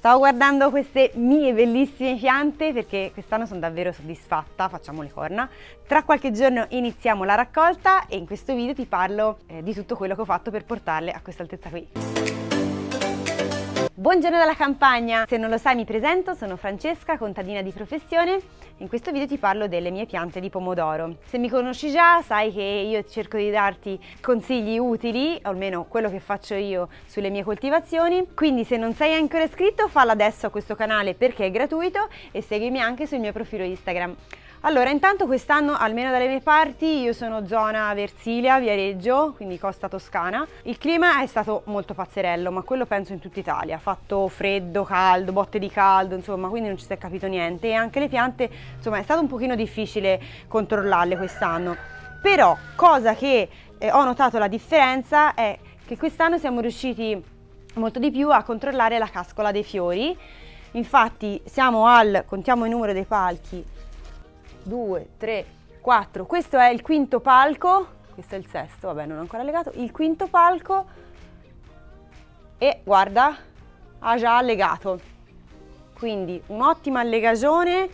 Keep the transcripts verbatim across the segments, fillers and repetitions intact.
Stavo guardando queste mie bellissime piante perché quest'anno sono davvero soddisfatta, facciamo le corna. Tra qualche giorno iniziamo la raccolta e in questo video ti parlo eh, di tutto quello che ho fatto per portarle a questa altezza qui. Buongiorno dalla campagna! Se non lo sai mi presento, sono Francesca, contadina di professione. In questo video ti parlo delle mie piante di pomodoro. Se mi conosci già sai che io cerco di darti consigli utili, o almeno quello che faccio io sulle mie coltivazioni, quindi se non sei ancora iscritto fallo adesso a questo canale perché è gratuito e seguimi anche sul mio profilo Instagram. Allora, intanto quest'anno, almeno dalle mie parti, io sono zona Versilia, Viareggio, quindi costa toscana. Il clima è stato molto pazzerello, ma quello penso in tutta Italia. Ha fatto freddo, caldo, botte di caldo, insomma, quindi non ci si è capito niente. E anche le piante, insomma, è stato un pochino difficile controllarle quest'anno. Però, cosa che eh, ho notato la differenza è che quest'anno siamo riusciti molto di più a controllare la cascola dei fiori. Infatti, siamo al, contiamo il numero dei palchi, due, tre, quattro, questo è il quinto palco, questo è il sesto, vabbè non ho ancora legato, il quinto palco e guarda, ha già allegato, quindi un'ottima allegagione,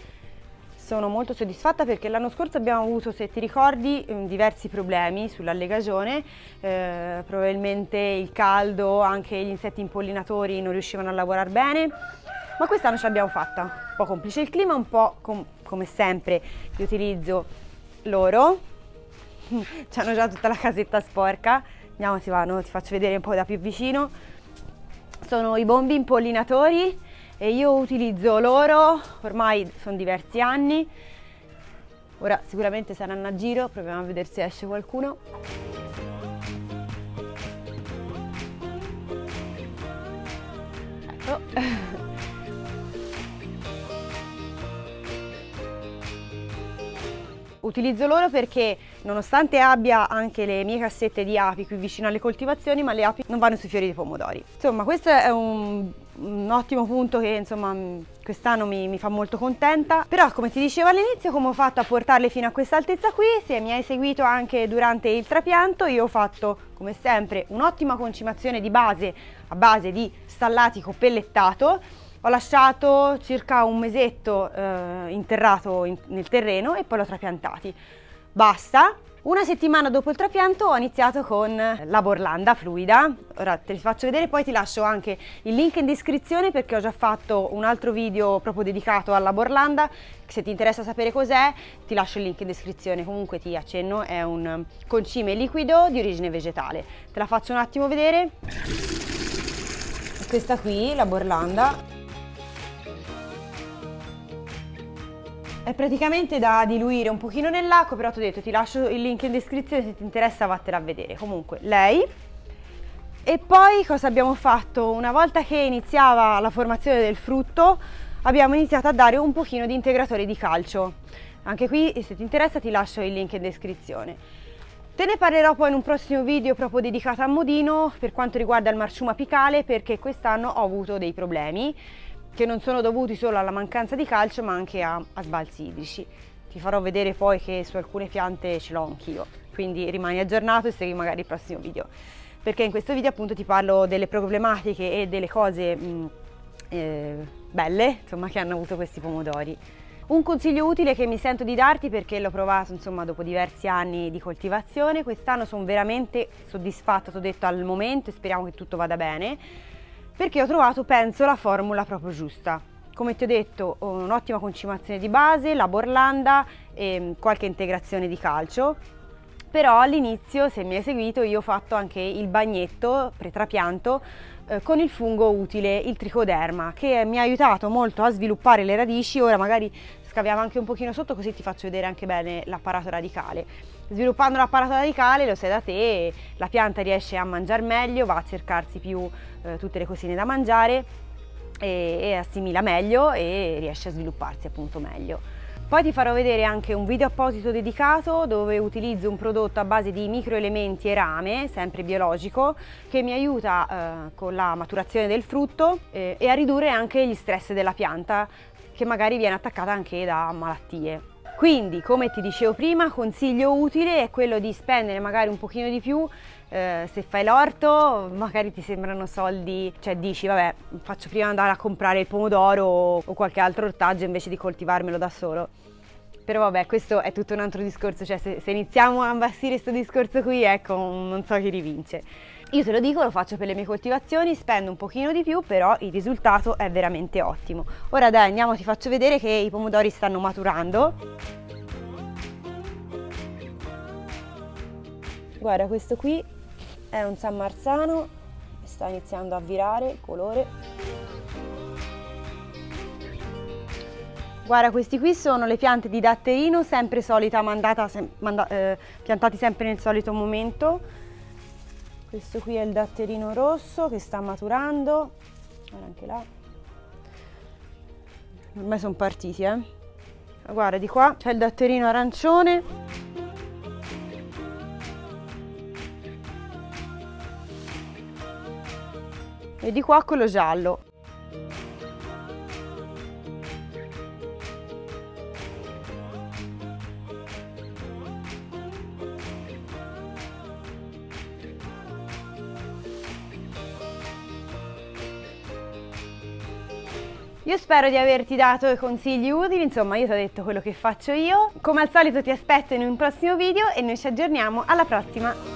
sono molto soddisfatta perché l'anno scorso abbiamo avuto, se ti ricordi, diversi problemi sull'allegagione, eh, probabilmente il caldo, anche gli insetti impollinatori non riuscivano a lavorare bene, ma quest'anno ce l'abbiamo fatta, un po' complice il clima, un po' com come sempre io utilizzo loro, c'hanno già tutta la casetta sporca, andiamo, si vanno, ti faccio vedere un po' da più vicino, sono i bombi impollinatori e io utilizzo loro, ormai sono diversi anni, ora sicuramente saranno a giro, proviamo a vedere se esce qualcuno. Ecco. Utilizzo loro perché nonostante abbia anche le mie cassette di api qui vicino alle coltivazioni, ma le api non vanno sui fiori dei pomodori. Insomma, questo è un, un ottimo punto che quest'anno mi, mi fa molto contenta. Però come ti dicevo all'inizio, come ho fatto a portarle fino a questa altezza qui, se mi hai seguito anche durante il trapianto, io ho fatto come sempre un'ottima concimazione di base a base di stallatico pellettato. Ho lasciato circa un mesetto eh, interrato in, nel terreno e poi l'ho trapiantati. Basta. Una settimana dopo il trapianto ho iniziato con la Borlanda fluida. Ora te li faccio vedere, poi ti lascio anche il link in descrizione perché ho già fatto un altro video proprio dedicato alla Borlanda. Se ti interessa sapere cos'è, ti lascio il link in descrizione. Comunque ti accenno, è un concime liquido di origine vegetale. Te la faccio un attimo vedere. Questa qui, la Borlanda. È praticamente da diluire un pochino nell'acqua, però ti ho detto, ti lascio il link in descrizione, se ti interessa vattela a vedere. Comunque lei. E poi cosa abbiamo fatto? Una volta che iniziava la formazione del frutto abbiamo iniziato a dare un pochino di integratore di calcio. Anche qui, se ti interessa, ti lascio il link in descrizione. Te ne parlerò poi in un prossimo video proprio dedicato a Modino per quanto riguarda il marciume apicale, perché quest'anno ho avuto dei problemi che non sono dovuti solo alla mancanza di calcio ma anche a, a sbalzi idrici. Ti farò vedere poi che su alcune piante ce l'ho anch'io, quindi rimani aggiornato e segui magari il prossimo video, perché in questo video appunto ti parlo delle problematiche e delle cose mh, eh, belle, insomma, che hanno avuto questi pomodori. Un consiglio utile che mi sento di darti, perché l'ho provato insomma dopo diversi anni di coltivazione, quest'anno sono veramente soddisfatta, ti ho detto, al momento, e speriamo che tutto vada bene, perché ho trovato, penso, la formula proprio giusta. Come ti ho detto, ho un'ottima concimazione di base, la Borlanda e qualche integrazione di calcio, però all'inizio, se mi hai seguito, io ho fatto anche il bagnetto pre-trapianto eh, con il fungo utile, il Trichoderma, che mi ha aiutato molto a sviluppare le radici. Ora magari scaviamo anche un pochino sotto, così ti faccio vedere anche bene l'apparato radicale. Sviluppando l'apparato radicale, lo sai da te, la pianta riesce a mangiare meglio, va a cercarsi più eh, tutte le cosine da mangiare e, e assimila meglio e riesce a svilupparsi appunto meglio. Poi ti farò vedere anche un video apposito dedicato dove utilizzo un prodotto a base di microelementi e rame, sempre biologico, che mi aiuta eh, con la maturazione del frutto eh, e a ridurre anche gli stress della pianta, che magari viene attaccata anche da malattie. Quindi, come ti dicevo prima, consiglio utile è quello di spendere magari un pochino di più eh, se fai l'orto magari ti sembrano soldi, cioè dici vabbè, faccio prima andare a comprare il pomodoro o, o qualche altro ortaggio invece di coltivarmelo da solo. Però vabbè, questo è tutto un altro discorso, cioè se, se iniziamo a imbastire questo discorso qui, ecco, non so chi rivince. Io te lo dico, lo faccio per le mie coltivazioni, spendo un pochino di più, però il risultato è veramente ottimo. Ora dai, andiamo, ti faccio vedere che i pomodori stanno maturando. Guarda, questo qui è un San Marzano, sta iniziando a virare il colore. Guarda, questi qui sono le piante di datterino, sempre solita mandata, sem manda eh, piantati sempre nel solito momento. Questo qui è il datterino rosso che sta maturando. Guarda anche là. Ormai sono partiti, eh. Guarda, di qua c'è il datterino arancione. E di qua quello giallo. Io spero di averti dato consigli utili, insomma io ti ho detto quello che faccio io. Come al solito ti aspetto in un prossimo video e noi ci aggiorniamo alla prossima!